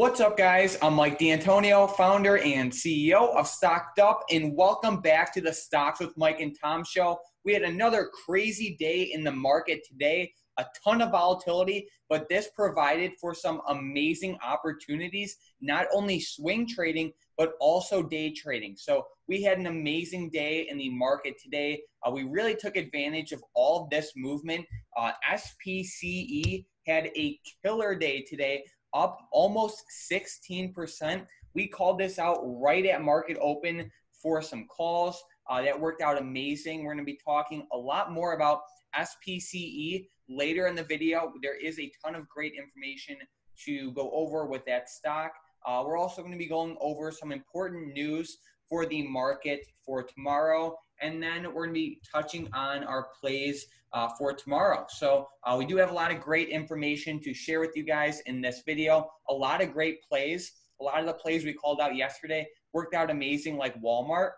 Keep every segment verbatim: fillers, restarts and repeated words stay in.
What's up, guys? I'm Mike D'Antonio, founder and C E O of StockedUp, and welcome back to the Stocks with Mike and Tom show. We had another crazy day in the market today, a ton of volatility, but this provided for some amazing opportunities, not only swing trading, but also day trading. So we had an amazing day in the market today. Uh, we really took advantage of all of this movement. Uh, S P C E had a killer day today, up almost sixteen percent. We called this out right at market open for some calls. Uh, that worked out amazing. We're going to be talking a lot more about S P C E later in the video. There is a ton of great information to go over with that stock. Uh, we're also going to be going over some important news for the market for tomorrow. And then we're going to be touching on our plays uh, for tomorrow. So uh, we do have a lot of great information to share with you guys in this video. A lot of great plays. A lot of the plays we called out yesterday worked out amazing, like Walmart.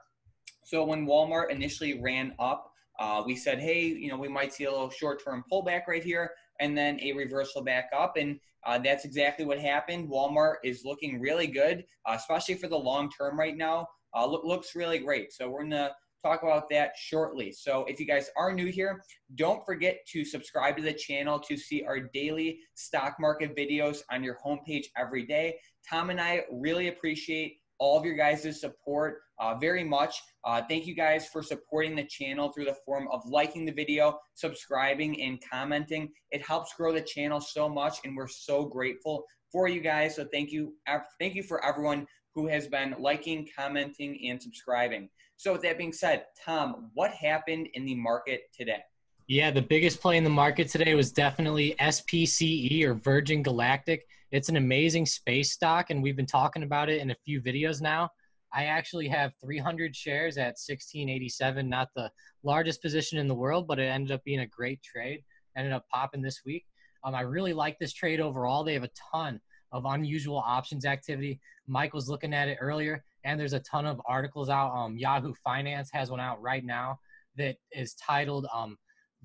So when Walmart initially ran up, uh, we said, hey, you know, we might see a little short-term pullback right here and then a reversal back up. And uh, that's exactly what happened. Walmart is looking really good, uh, especially for the long term right now. Uh, look, looks really great. So we're going to talk about that shortly. So if you guys are new here, don't forget to subscribe to the channel to see our daily stock market videos on your homepage every day. Tom and I really appreciate all of your guys' support uh, very much. Uh, thank you guys for supporting the channel through the form of liking the video, subscribing, and commenting. It helps grow the channel so much, and we're so grateful for you guys. So thank you, thank you for everyone who has been liking, commenting, and subscribing. So with that being said, Tom, what happened in the market today? Yeah, the biggest play in the market today was definitely S P C E, or Virgin Galactic. It's an amazing space stock, and we've been talking about it in a few videos now. I actually have three hundred shares at sixteen eighty-seven, not the largest position in the world, but it ended up being a great trade. Ended up popping this week. Um, I really like this trade overall. They have a ton of unusual options activity. Mike was looking at it earlier, and there's a ton of articles out. Um, Yahoo Finance has one out right now that is titled um,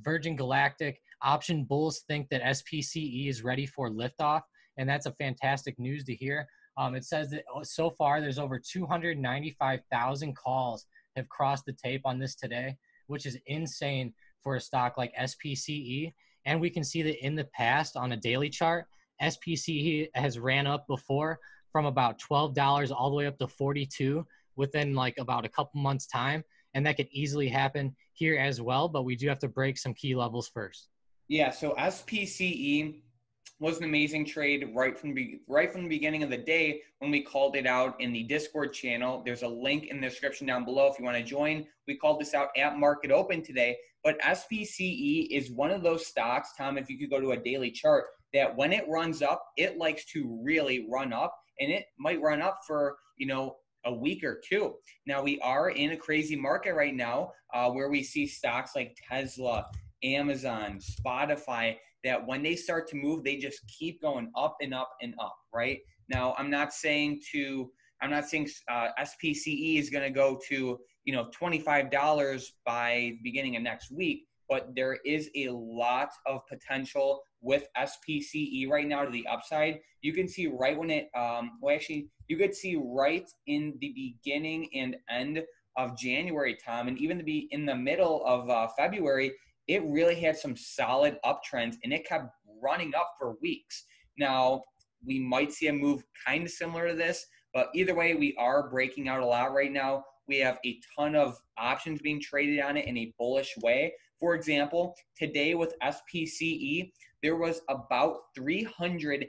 Virgin Galactic Option Bulls Think That S P C E Is Ready for Liftoff, and that's a fantastic news to hear. Um, it says that so far there's over two hundred ninety-five thousand calls have crossed the tape on this today, which is insane for a stock like S P C E. And we can see that in the past on a daily chart, S P C E has ran up before from about twelve dollars all the way up to forty-two within like about a couple months time. And that could easily happen here as well, but we do have to break some key levels first. Yeah. So S P C E was an amazing trade right from, right from the beginning of the day when we called it out in the Discord channel. There's a link in the description down below if you want to join. We called this out at market open today, but S P C E is one of those stocks, Tom, if you could go to a daily chart, that when it runs up, it likes to really run up, and it might run up for, you know, a week or two. Now, we are in a crazy market right now uh, where we see stocks like Tesla, Amazon, Spotify, that when they start to move, they just keep going up and up and up, right? Now, I'm not saying to, I'm not saying uh, S P C E is going to go to, you know, twenty-five dollars by the beginning of next week, but there is a lot of potential with S P C E right now to the upside. You can see right when it, um, well, actually, you could see right in the beginning and end of January, Tom, and even to be in the middle of uh, February, it really had some solid uptrends, and it kept running up for weeks. Now, we might see a move kind of similar to this, but either way, we are breaking out a lot right now. We have a ton of options being traded on it in a bullish way. For example, today with S P C E, there was about three hundred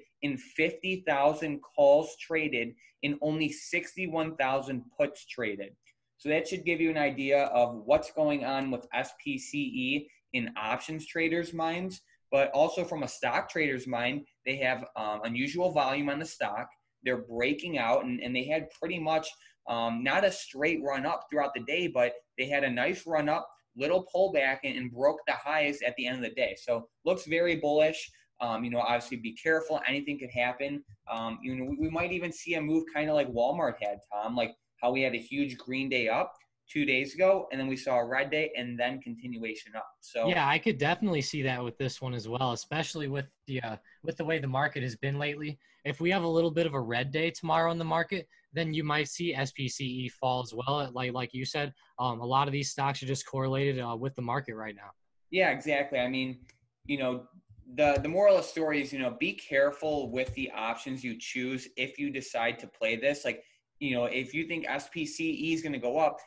fifty thousand calls traded and only sixty-one thousand puts traded. So that should give you an idea of what's going on with S P C E in options traders' minds, but also from a stock trader's mind, they have um, unusual volume on the stock. They're breaking out, and, and they had pretty much um, not a straight run up throughout the day, but they had a nice run up, little pullback, and, and broke the highs at the end of the day. So looks very bullish. Um, you know, obviously be careful. Anything could happen. Um, you know, we, we might even see a move kind of like Walmart had, Tom, like how we had a huge green day up. two days ago, and then we saw a red day and then continuation up. So yeah, I could definitely see that with this one as well, especially with the uh, with the way the market has been lately. If we have a little bit of a red day tomorrow in the market, then you might see S P C E fall as well. Like like you said, um, a lot of these stocks are just correlated uh, with the market right now. Yeah, exactly. I mean, you know, the the moral of the story is, you know, be careful with the options you choose if you decide to play this. Like, you know, if you think S P C E is going to go up,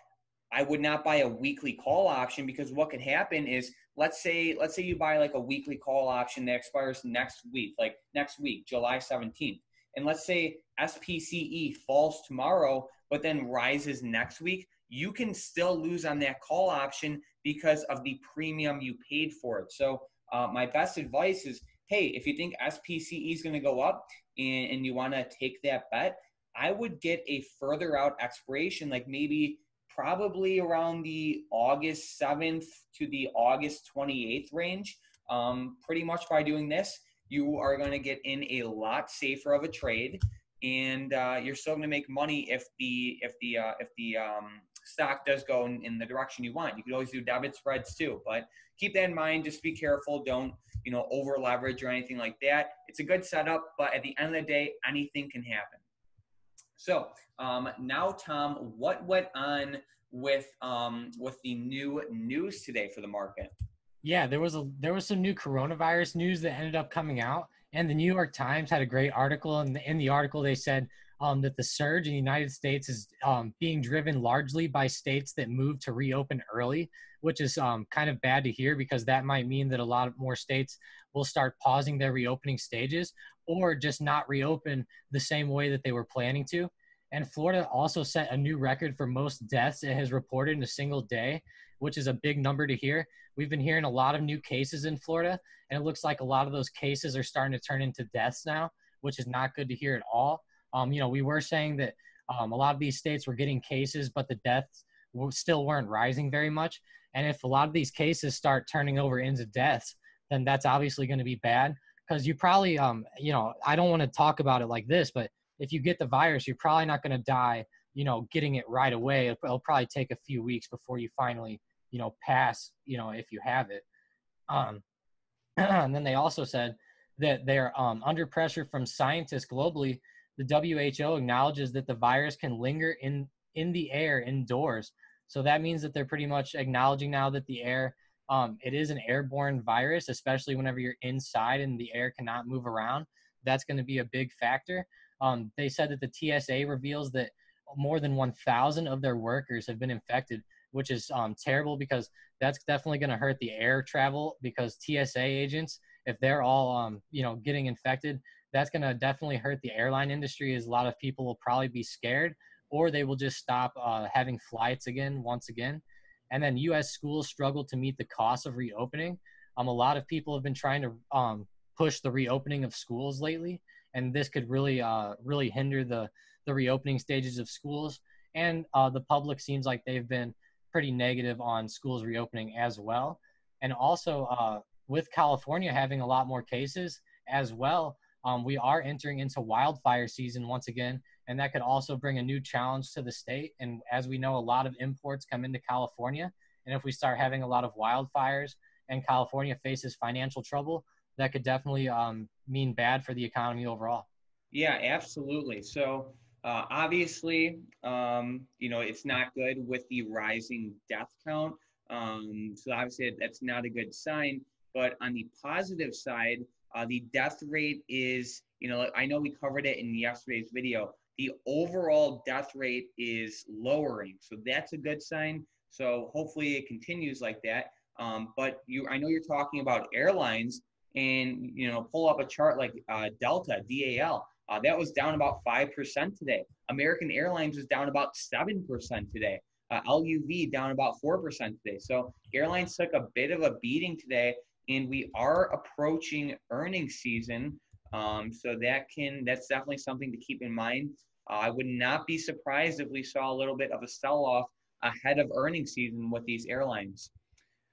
I would not buy a weekly call option, because what could happen is, let's say, let's say you buy like a weekly call option that expires next week, like next week, July seventeenth. And let's say S P C E falls tomorrow, but then rises next week. You can still lose on that call option because of the premium you paid for it. So uh, my best advice is, hey, if you think S P C E is going to go up and, and you want to take that bet, I would get a further out expiration, like maybe probably around the August seventh to the August twenty-eighth range. Um, pretty much by doing this, you are going to get in a lot safer of a trade, and uh, you're still going to make money if the if the uh, if the um, stock does go in, in the direction you want. You could always do debit spreads too, but keep that in mind. Just be careful. Don't, you know, over leverage or anything like that. It's a good setup, but at the end of the day, anything can happen. So um, now, Tom, what went on with um, with the new news today for the market? Yeah, there was a there was some new coronavirus news that ended up coming out, and the New York Times had a great article. And in the article, they said um, that the surge in the United States is um, being driven largely by states that moved to reopen early, which is um, kind of bad to hear, because that might mean that a lot of more states will start pausing their reopening stages, or just not reopen the same way that they were planning to. And Florida also set a new record for most deaths it has reported in a single day, which is a big number to hear. We've been hearing a lot of new cases in Florida, and it looks like a lot of those cases are starting to turn into deaths now, which is not good to hear at all. Um, you know, we were saying that um, a lot of these states were getting cases, but the deaths still weren't rising very much. And if a lot of these cases start turning over into deaths, then that's obviously going to be bad. Because you probably, um, you know, I don't want to talk about it like this, but if you get the virus, you're probably not going to die, you know, getting it right away. It'll, it'll probably take a few weeks before you finally, you know, pass, you know, if you have it. Um, and then they also said that they're um, under pressure from scientists globally. The W H O acknowledges that the virus can linger in, in the air indoors. So that means that they're pretty much acknowledging now that the air Um, it is an airborne virus, especially whenever you're inside and the air cannot move around. That's going to be a big factor. Um, they said that the T S A reveals that more than one thousand of their workers have been infected, which is um, terrible, because that's definitely going to hurt the air travel, because T S A agents, if they're all, um, you know, getting infected, that's going to definitely hurt the airline industry, as a lot of people will probably be scared, or they will just stop uh, having flights again, once again. And then U S schools struggle to meet the cost of reopening. Um, a lot of people have been trying to um, push the reopening of schools lately, and this could really, uh, really hinder the, the reopening stages of schools. And uh, the public seems like they've been pretty negative on schools reopening as well. And also uh, with California having a lot more cases as well, um, we are entering into wildfire season once again. And that could also bring a new challenge to the state. And as we know, a lot of imports come into California. And if we start having a lot of wildfires and California faces financial trouble, that could definitely um, mean bad for the economy overall. Yeah, absolutely. So uh, obviously, um, you know, it's not good with the rising death count. Um, so obviously that's not a good sign. But on the positive side, uh, the death rate is, you know, I know we covered it in yesterday's video. The overall death rate is lowering, so that's a good sign. So hopefully it continues like that. Um, but you, I know you're talking about airlines, and you know, pull up a chart like uh, Delta, D A L. Uh, that was down about five percent today. American Airlines was down about seven percent today. Uh, L U V down about four percent today. So airlines took a bit of a beating today, and we are approaching earnings season. Um, so that can, that's definitely something to keep in mind. Uh, I would not be surprised if we saw a little bit of a sell-off ahead of earnings season with these airlines.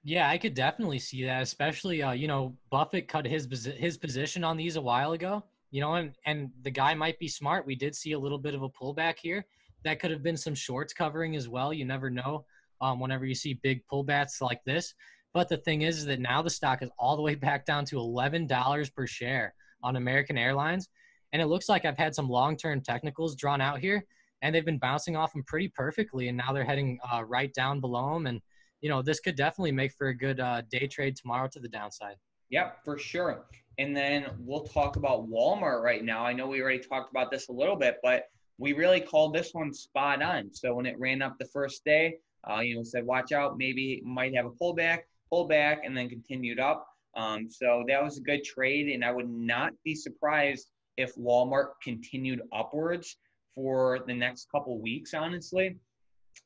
Yeah, I could definitely see that, especially, uh, you know, Buffett cut his, his position on these a while ago, you know, and, and the guy might be smart. We did see a little bit of a pullback here. That could have been some shorts covering as well. You never know. um, whenever you see big pullbacks like this. But the thing is, is that now the stock is all the way back down to eleven dollars per share on American Airlines. And it looks like I've had some long-term technicals drawn out here, and they've been bouncing off them pretty perfectly. And now they're heading uh, right down below them. And, you know, this could definitely make for a good uh, day trade tomorrow to the downside. Yep, for sure. And then we'll talk about Walmart right now. I know we already talked about this a little bit, but we really called this one spot on. So when it ran up the first day, uh, you know, said, watch out, maybe it might have a pullback, pullback, and then continued up. Um, so that was a good trade. And I would not be surprised if Walmart continued upwards for the next couple weeks. Honestly,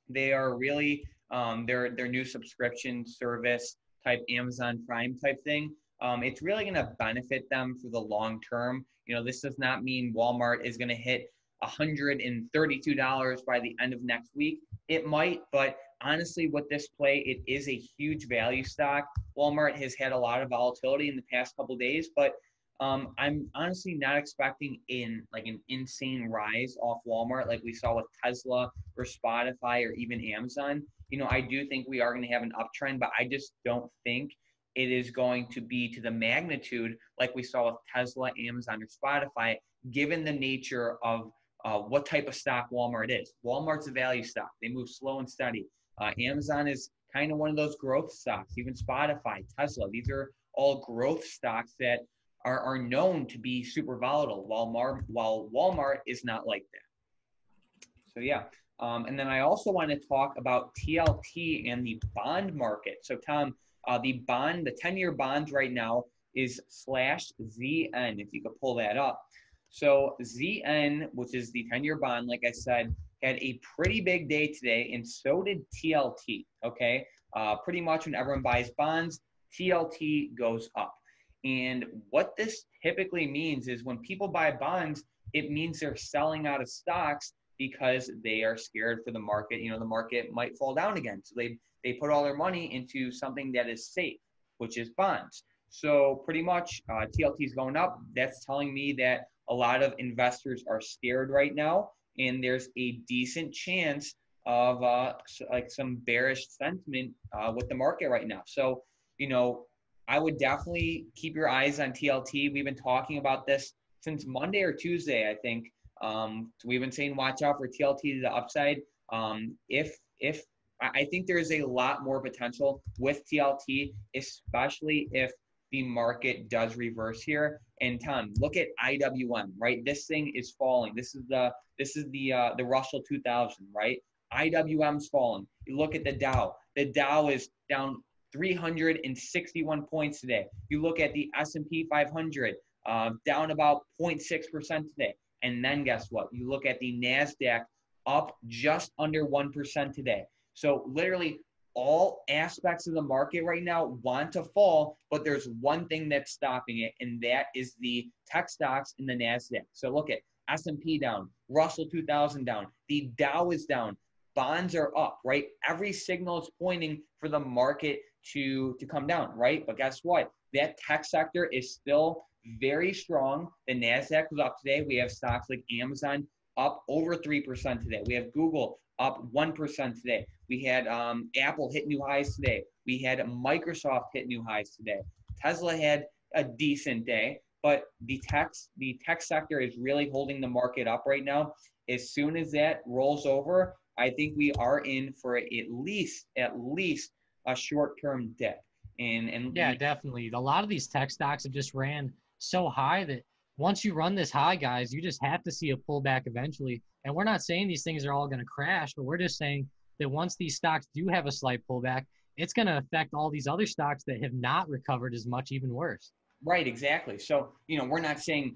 they are really, um, their, their new subscription service type Amazon Prime type thing. Um, it's really going to benefit them for the long term. You know, this does not mean Walmart is going to hit one hundred thirty-two dollars by the end of next week. It might, but honestly, with this play, it is a huge value stock. Walmart has had a lot of volatility in the past couple of days, but um, I'm honestly not expecting in like an insane rise off Walmart like we saw with Tesla or Spotify or even Amazon. You know, I do think we are going to have an uptrend, but I just don't think it is going to be to the magnitude like we saw with Tesla, Amazon, or Spotify, given the nature of uh, what type of stock Walmart is. Walmart's a value stock. They move slow and steady. Uh, Amazon is kind of one of those growth stocks, even Spotify, Tesla. These are all growth stocks that are, are known to be super volatile, while, Mar- while Walmart is not like that. So, yeah. Um, and then I also want to talk about T L T and the bond market. So, Tom, Uh, the bond, the ten-year bonds right now is slash Z N, if you could pull that up. So Z N, which is the ten-year bond, like I said, had a pretty big day today, and so did T L T, okay? Uh, pretty much when everyone buys bonds, T L T goes up. And what this typically means is when people buy bonds, it means they're selling out of stocks because they are scared for the market. You know, the market might fall down again. So they They put all their money into something that is safe, which is bonds. So pretty much uh, T L T is going up. That's telling me that a lot of investors are scared right now, and there's a decent chance of uh, like some bearish sentiment uh, with the market right now. So, you know, I would definitely keep your eyes on T L T. We've been talking about this since Monday or Tuesday, I think. Um, so we've been saying watch out for T L T to the upside. Um, if if I think there is a lot more potential with T L T, especially if the market does reverse here. And Tom, look at I W M, right? This thing is falling. This is the this is the uh, the Russell two thousand, right? I W M's falling. You look at the Dow. The Dow is down three hundred sixty-one points today. You look at the S and P five hundred, uh, down about zero point six percent today. And then guess what? You look at the NASDAQ, up just under one percent today. So literally all aspects of the market right now want to fall, but there's one thing that's stopping it, and that is the tech stocks in the NASDAQ. So look at S and P down, Russell two thousand down, the Dow is down, bonds are up, right? Every signal is pointing for the market to, to come down, right? But guess what? That tech sector is still very strong. The NASDAQ was up today. We have stocks like Amazon up over three percent today. We have Google up one percent today. We had um, Apple hit new highs today. We had Microsoft hit new highs today. Tesla had a decent day, but the tech, the tech sector is really holding the market up right now. As soon as that rolls over, I think we are in for at least, at least a short-term dip. And, and yeah, definitely. A lot of these tech stocks have just ran so high that once you run this high, guys, you just have to see a pullback eventually. And we're not saying these things are all going to crash, but we're just saying that once these stocks do have a slight pullback, it's going to affect all these other stocks that have not recovered as much, even worse. Right, exactly. So, you know, we're not saying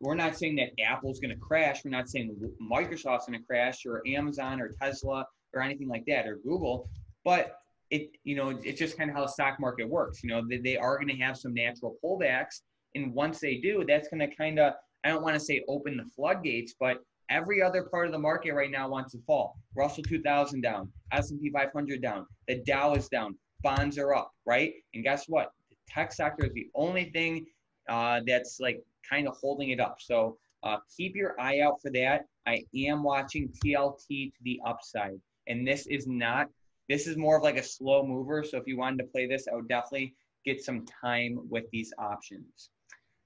we're not saying that Apple's going to crash. We're not saying Microsoft's going to crash, or Amazon or Tesla or anything like that, or Google. But, it, you know, it's just kind of how the stock market works. You know, they, they are going to have some natural pullbacks. And once they do, that's going to kind of, I don't want to say open the floodgates, but every other part of the market right now wants to fall. Russell two thousand down, S and P five hundred down, the Dow is down, bonds are up, right? And guess what? The tech sector is the only thing uh, that's like kind of holding it up. So uh, keep your eye out for that. I am watching T L T to the upside. And this is not This is more of like a slow mover. So if you wanted to play this, I would definitely get some time with these options.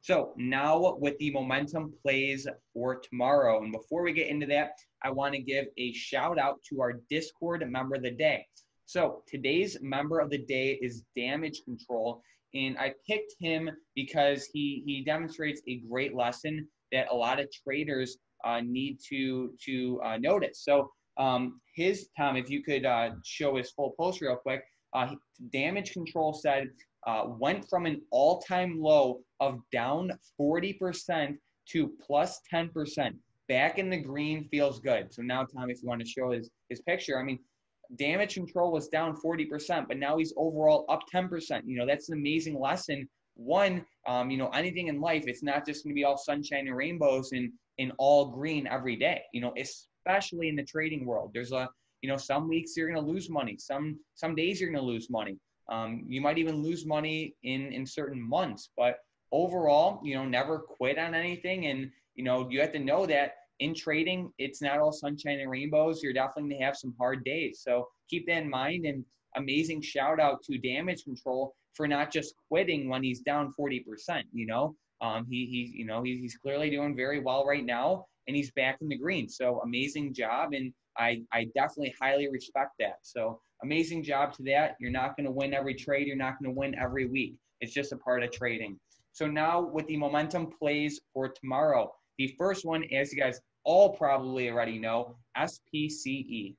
So now with the momentum plays for tomorrow. And before we get into that, I want to give a shout out to our Discord member of the day. So today's member of the day is Damage Control. And I picked him because he, he demonstrates a great lesson that a lot of traders uh, need to, to uh, notice. So um, his, Tom, if you could uh, show his full post real quick. Uh, Damage Control said, uh, went from an all-time low of down forty percent to plus ten percent. Back in the green feels good. So now, Tom, if you want to show his, his picture, I mean, Damage Control was down forty percent, but now he's overall up ten percent. You know, that's an amazing lesson. One, um, you know, anything in life, it's not just going to be all sunshine and rainbows and, and all green every day, you know, especially in the trading world. There's a, you know, some weeks you're going to lose money. Some, some days you're going to lose money. Um, you might even lose money in, in certain months, but overall, you know, never quit on anything. And, you know, you have to know that in trading, it's not all sunshine and rainbows. You're definitely going to have some hard days. So keep that in mind. And amazing shout out to Damage Control for not just quitting when he's down forty percent, you know, um, he, he, you know, he's, he's clearly doing very well right now and he's back in the green. So amazing job. And I, I definitely highly respect that. So amazing job to that. You're not going to win every trade. You're not going to win every week. It's just a part of trading. So now with the momentum plays for tomorrow, the first one, as you guys all probably already know, S P C E.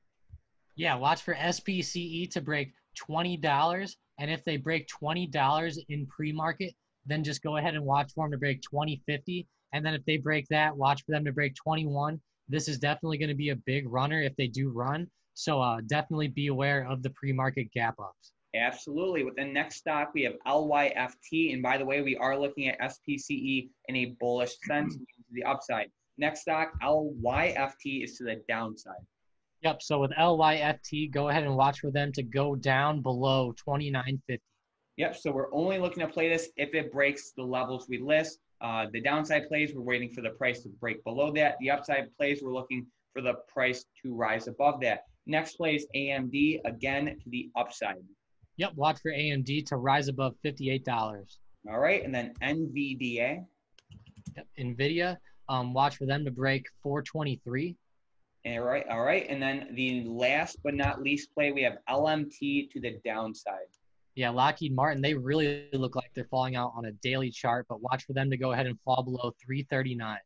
Yeah, watch for S P C E to break twenty dollars. And if they break twenty dollars in pre-market, then just go ahead and watch for them to break twenty fifty. And then if they break that, watch for them to break twenty-one. This is definitely going to be a big runner if they do run. So uh, definitely be aware of the pre-market gap ups. Absolutely. With the next stock, we have L Y F T. And by the way, we are looking at S P C E in a bullish sense to the upside. Next stock, L Y F T, is to the downside. Yep. So with L Y F T, go ahead and watch for them to go down below twenty-nine fifty. Yep. So we're only looking to play this if it breaks the levels we list. Uh, the downside plays, we're waiting for the price to break below that. The upside plays, we're looking for the price to rise above that. Next plays, A M D, again, to the upside. Yep, watch for A M D to rise above fifty-eight dollars. All right, and then N V D A. Yep, Nvidia, um, watch for them to break four twenty-three. All right, all right, and then the last but not least play, we have L M T to the downside. Yeah, Lockheed Martin, they really look like they're falling out on a daily chart, but watch for them to go ahead and fall below three thirty-nine.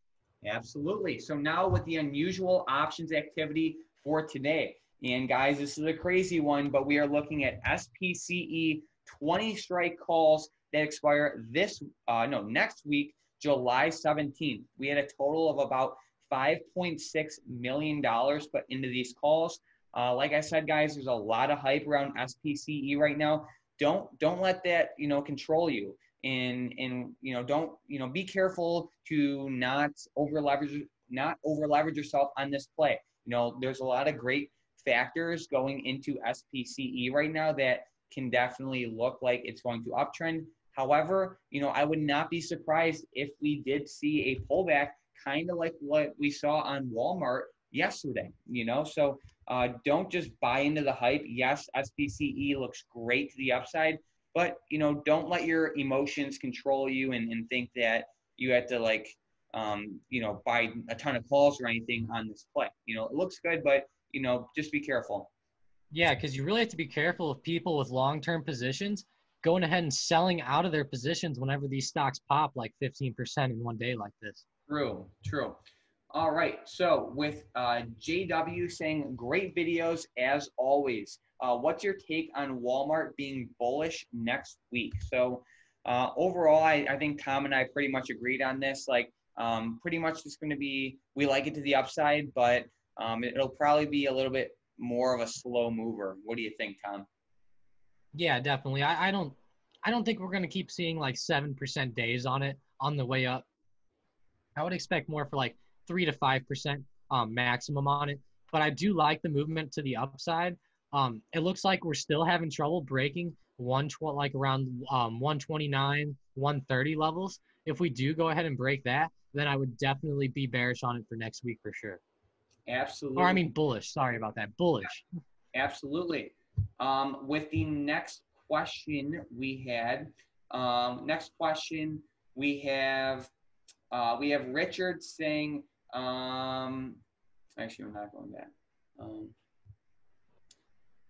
Absolutely. So now with the unusual options activity for today, and guys, this is a crazy one, but we are looking at S P C E twenty strike calls that expire this, uh, no, next week, July seventeenth. We had a total of about five point six million dollars put into these calls. Uh, like I said, guys, there's a lot of hype around S P C E right now. Don't, don't let that, you know, control you, and, and, you know, don't, you know, be careful to not over leverage, not over leverage yourself on this play. You know, there's a lot of great factors going into S P C E right now that can definitely look like it's going to uptrend. However, you know, I would not be surprised if we did see a pullback, kind of like what we saw on Walmart yesterday, you know, so uh, don't just buy into the hype. Yes, S P C E looks great to the upside, but, you know, don't let your emotions control you and, and think that you have to, like, um, you know, buy a ton of calls or anything on this play. You know, it looks good, but, you know, just be careful. Yeah, because you really have to be careful of people with long-term positions going ahead and selling out of their positions whenever these stocks pop like fifteen percent in one day like this. True, true. All right, so with uh, J W saying great videos as always, uh, what's your take on Walmart being bullish next week? So uh, overall, I, I think Tom and I pretty much agreed on this. Like um, pretty much it's going to be, we like it to the upside, but um, it'll probably be a little bit more of a slow mover. What do you think, Tom? Yeah, definitely. I, I don't, I don't think we're going to keep seeing like seven percent days on it on the way up. I would expect more for like three to five percent um, maximum on it, but I do like the movement to the upside. Um, it looks like we're still having trouble breaking one twelve, like around um, one twenty-nine, one thirty levels. If we do go ahead and break that, then I would definitely be bearish on it for next week for sure. Absolutely. Or I mean bullish. Sorry about that. Bullish. Absolutely. Um, with the next question we had, um, next question we have, uh, we have Richard saying, um, actually, we're not going back. Um,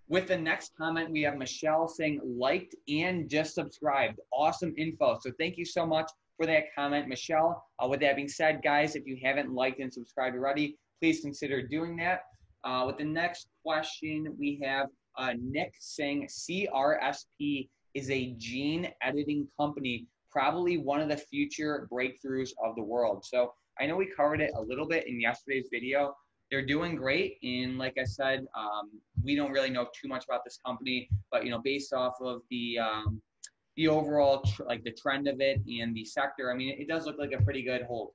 with the next comment, we have Michelle saying liked and just subscribed. Awesome info. So thank you so much for that comment, Michelle. Uh, with that being said, guys, if you haven't liked and subscribed already, please consider doing that. Uh, with the next question, we have uh, Nick saying C R S P is a gene editing company, probably one of the future breakthroughs of the world. So I know we covered it a little bit in yesterday's video. They're doing great. And like I said, um, we don't really know too much about this company, but, you know, based off of the, um, the overall, tr like the trend of it and the sector, I mean, it does look like a pretty good hold.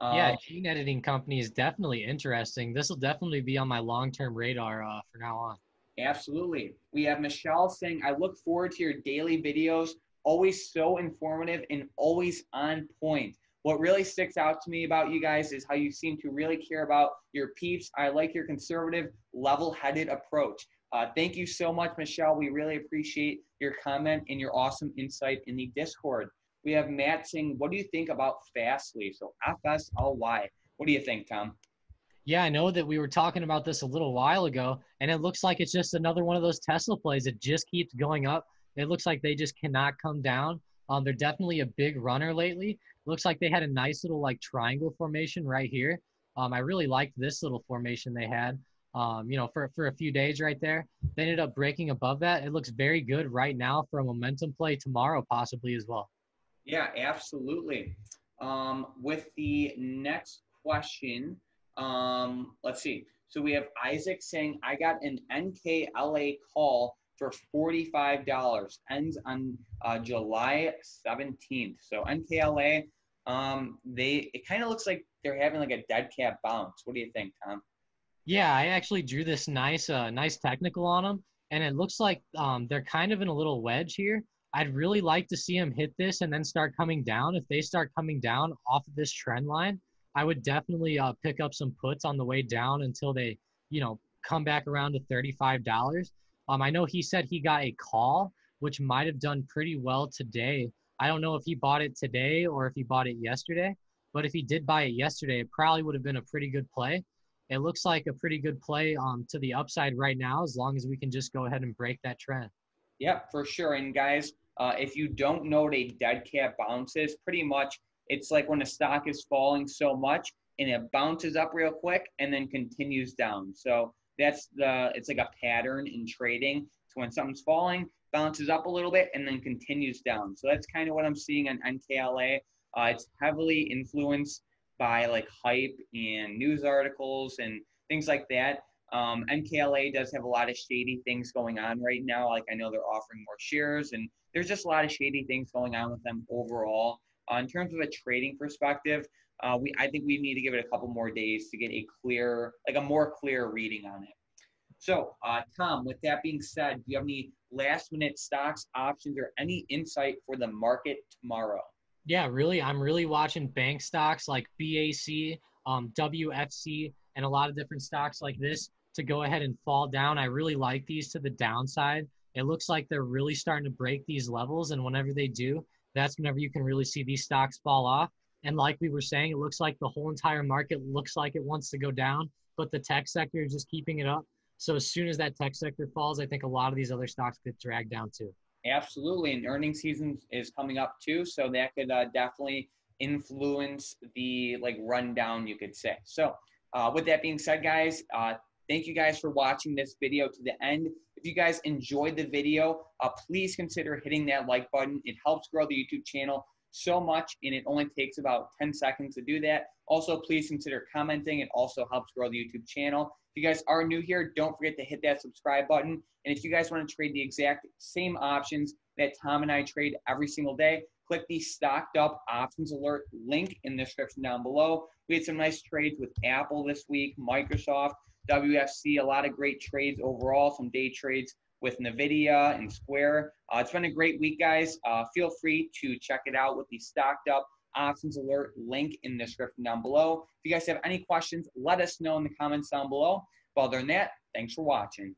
Um, yeah, gene editing company is definitely interesting. This will definitely be on my long-term radar uh, for now on. Absolutely. We have Michelle saying, I look forward to your daily videos. Always so informative and always on point. What really sticks out to me about you guys is how you seem to really care about your peeps. I like your conservative, level-headed approach. Uh, thank you so much, Michelle. We really appreciate your comment and your awesome insight in the Discord. We have Matt saying, what do you think about Fastly? So F S L Y. What do you think, Tom? Yeah, I know that we were talking about this a little while ago, and it looks like it's just another one of those Tesla plays that just keeps going up. It looks like they just cannot come down. Um, they're definitely a big runner lately. Looks like they had a nice little like triangle formation right here. Um, I really liked this little formation they had, um, you know, for, for a few days right there. They ended up breaking above that. It looks very good right now for a momentum play tomorrow possibly as well. Yeah, absolutely. Um, with the next question, um, let's see. So we have Isaac saying, I got an N K L A call for forty-five dollars. Ends on uh, July seventeenth. So N K L A, um, they it kind of looks like they're having like a dead cat bounce. What do you think, Tom? Yeah, I actually drew this nice, uh, nice technical on them, and it looks like um, they're kind of in a little wedge here. I'd really like to see them hit this and then start coming down. If they start coming down off of this trend line, I would definitely uh, pick up some puts on the way down until they, you know, come back around to thirty-five dollars. Um, I know he said he got a call, which might have done pretty well today. I don't know if he bought it today or if he bought it yesterday, but if he did buy it yesterday, it probably would have been a pretty good play. It looks like a pretty good play um, to the upside right now, as long as we can just go ahead and break that trend. Yep, for sure. And guys, uh, if you don't know what a dead cat bounce is, pretty much it's like when a stock is falling so much and it bounces up real quick and then continues down. So that's the, it's like a pattern in trading. So when something's falling, bounces up a little bit and then continues down. So that's kind of what I'm seeing on N K L A. Uh, it's heavily influenced by like hype and news articles and things like that. Um, N K L A does have a lot of shady things going on right now. Like I know they're offering more shares and there's just a lot of shady things going on with them overall. Uh, in terms of a trading perspective, uh, we, I think we need to give it a couple more days to get a clear, like a more clear reading on it. So uh, Tom, with that being said, do you have any last minute stocks, options, or any insight for the market tomorrow? Yeah, really. I'm really watching bank stocks like B A C, um, W F C, and a lot of different stocks like this to go ahead and fall down. I really like these to the downside. It looks like they're really starting to break these levels. And whenever they do, that's whenever you can really see these stocks fall off. And like we were saying, it looks like the whole entire market looks like it wants to go down, but the tech sector is just keeping it up. So as soon as that tech sector falls, I think a lot of these other stocks get dragged down too. Absolutely. And earnings season is coming up too. So that could uh, definitely influence the like rundown, you could say. So Uh, with that being said, guys, uh, thank you guys for watching this video to the end. If you guys enjoyed the video, uh, please consider hitting that like button. It helps grow the YouTube channel so much, and it only takes about ten seconds to do that. Also, please consider commenting. It also helps grow the YouTube channel. If you guys are new here, don't forget to hit that subscribe button. And if you guys want to trade the exact same options that Tom and I trade every single day, click the Stocked Up Options Alert link in the description down below. We had some nice trades with Apple this week, Microsoft, W F C, a lot of great trades overall, some day trades with Nvidia and Square. Uh, it's been a great week, guys. Uh, feel free to check it out with the Stocked Up Options Alert link in the description down below. If you guys have any questions, let us know in the comments down below. But other than that, thanks for watching.